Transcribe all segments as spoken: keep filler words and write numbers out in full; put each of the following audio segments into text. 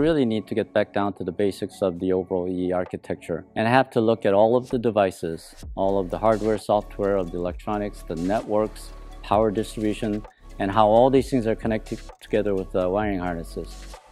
really need to get back down to the basics of the overall E E architecture and have to look at all of the devices, all of the hardware, software, of the electronics, the networks, power distribution, and how all these things are connected together with uh, wiring harnesses.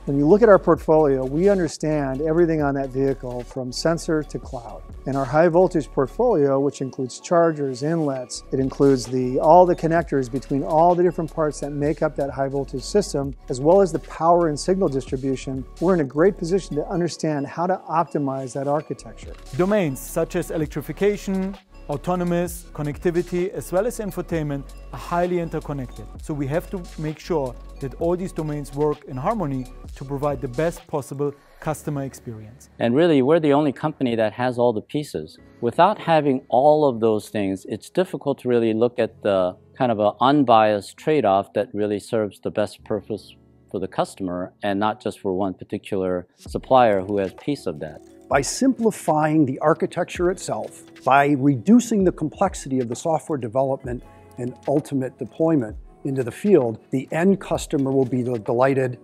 When you look at our portfolio, we understand everything on that vehicle from sensor to cloud. And our high voltage portfolio, which includes chargers, inlets, it includes the, all the connectors between all the different parts that make up that high voltage system, as well as the power and signal distribution, we're in a great position to understand how to optimize that architecture. Domains such as electrification, autonomous, connectivity, as well as infotainment are highly interconnected. So we have to make sure that all these domains work in harmony to provide the best possible customer experience. And really, we're the only company that has all the pieces. Without having all of those things, it's difficult to really look at the kind of an unbiased trade-off that really serves the best purpose for the customer and not just for one particular supplier who has a piece of that. By simplifying the architecture itself, by reducing the complexity of the software development and ultimate deployment into the field, the end customer will be delighted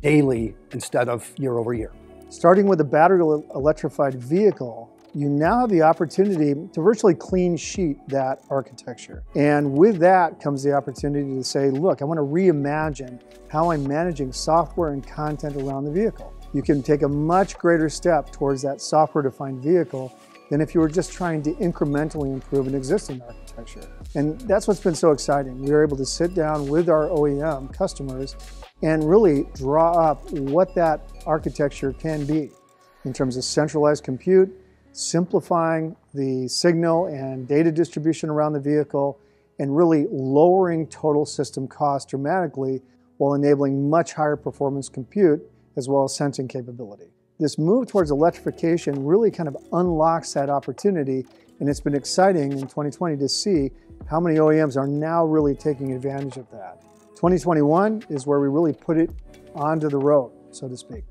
daily instead of year over year. Starting with a battery electrified vehicle, you now have the opportunity to virtually clean sheet that architecture. And with that comes the opportunity to say, look, I want to reimagine how I'm managing software and content around the vehicle. You can take a much greater step towards that software-defined vehicle than if you were just trying to incrementally improve an existing architecture. And that's what's been so exciting. We were able to sit down with our O E M customers and really draw up what that architecture can be in terms of centralized compute, simplifying the signal and data distribution around the vehicle, and really lowering total system cost dramatically while enabling much higher performance compute as well as sensing capability. This move towards electrification really kind of unlocks that opportunity, and it's been exciting in twenty twenty to see how many O E Ms are now really taking advantage of that. twenty twenty-one is where we really put it onto the road, so to speak.